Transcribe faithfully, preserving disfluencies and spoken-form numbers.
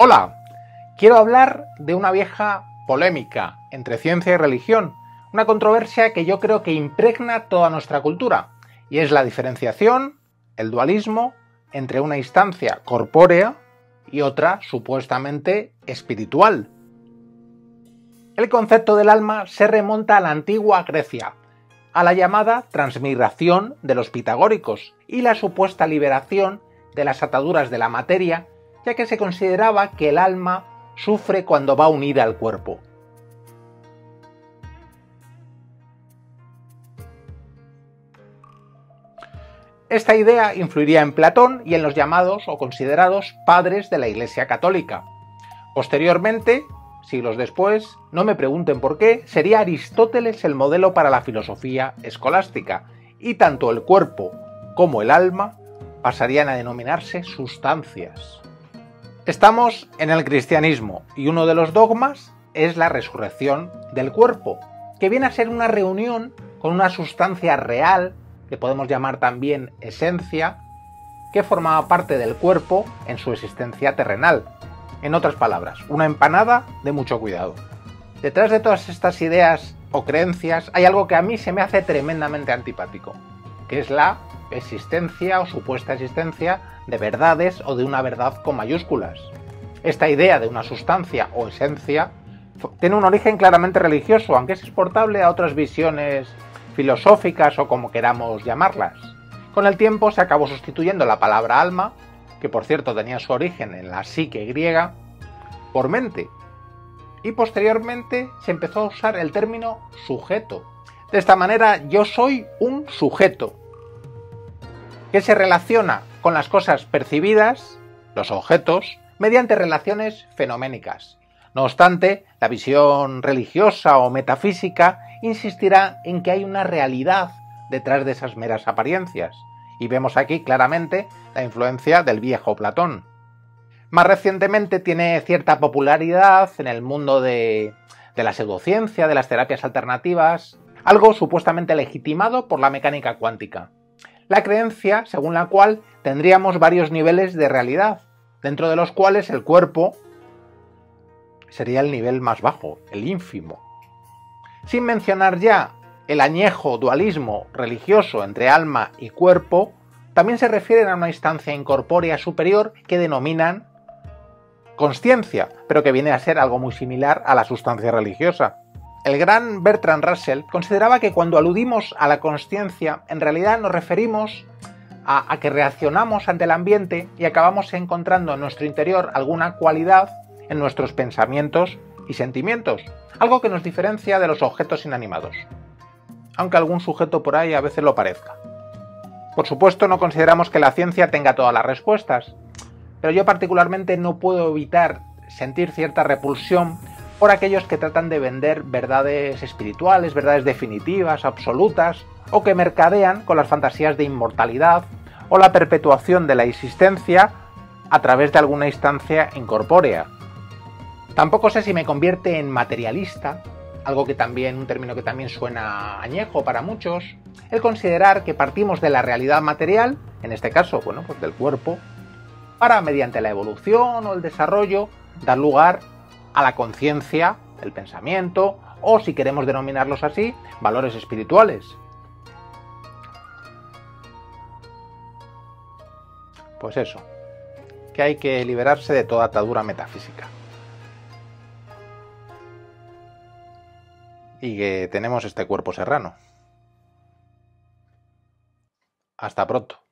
Hola, quiero hablar de una vieja polémica entre ciencia y religión, una controversia que yo creo que impregna toda nuestra cultura, y es la diferenciación, el dualismo, entre una instancia corpórea y otra supuestamente espiritual. El concepto del alma se remonta a la Antigua Grecia, a la llamada transmigración de los pitagóricos y la supuesta liberación de las ataduras de la materia, ya que se consideraba que el alma sufre cuando va unida al cuerpo. Esta idea influiría en Platón y en los llamados o considerados padres de la Iglesia católica. Posteriormente, siglos después, no me pregunten por qué, sería Aristóteles el modelo para la filosofía escolástica, y tanto el cuerpo como el alma pasarían a denominarse sustancias. Estamos en el cristianismo, y uno de los dogmas es la resurrección del cuerpo, que viene a ser una reunión con una sustancia real, que podemos llamar también esencia, que formaba parte del cuerpo en su existencia terrenal. En otras palabras, una empanada de mucho cuidado. Detrás de todas estas ideas o creencias hay algo que a mí se me hace tremendamente antipático, que es la existencia o supuesta existencia de verdades o de una verdad con mayúsculas. Esta idea de una sustancia o esencia tiene un origen claramente religioso, aunque es exportable a otras visiones filosóficas o como queramos llamarlas. Con el tiempo se acabó sustituyendo la palabra alma, que por cierto tenía su origen en la psique griega, por mente, y posteriormente se empezó a usar el término sujeto. De esta manera, yo soy un sujeto, que se relaciona con las cosas percibidas, los objetos, mediante relaciones fenoménicas. No obstante, la visión religiosa o metafísica insistirá en que hay una realidad detrás de esas meras apariencias, y vemos aquí claramente la influencia del viejo Platón. Más recientemente tiene cierta popularidad en el mundo de, de la pseudociencia, de las terapias alternativas, algo supuestamente legitimado por la mecánica cuántica. La creencia según la cual tendríamos varios niveles de realidad, dentro de los cuales el cuerpo sería el nivel más bajo, el ínfimo. Sin mencionar ya el añejo dualismo religioso entre alma y cuerpo, también se refieren a una instancia incorpórea superior que denominan consciencia, pero que viene a ser algo muy similar a la sustancia religiosa. El gran Bertrand Russell consideraba que cuando aludimos a la consciencia, en realidad nos referimos a, a que reaccionamos ante el ambiente y acabamos encontrando en nuestro interior alguna cualidad en nuestros pensamientos y sentimientos, algo que nos diferencia de los objetos inanimados, aunque algún sujeto por ahí a veces lo parezca. Por supuesto, no consideramos que la ciencia tenga todas las respuestas, pero yo particularmente no puedo evitar sentir cierta repulsión por aquellos que tratan de vender verdades espirituales, verdades definitivas, absolutas, o que mercadean con las fantasías de inmortalidad o la perpetuación de la existencia a través de alguna instancia incorpórea. Tampoco sé si me convierte en materialista, algo que también, un término que también suena añejo para muchos, el considerar que partimos de la realidad material, en este caso, bueno, pues del cuerpo, para mediante la evolución o el desarrollo dar lugar a la conciencia, el pensamiento, o si queremos denominarlos así, valores espirituales. Pues eso, que hay que liberarse de toda atadura metafísica. Y que tenemos este cuerpo serrano. Hasta pronto.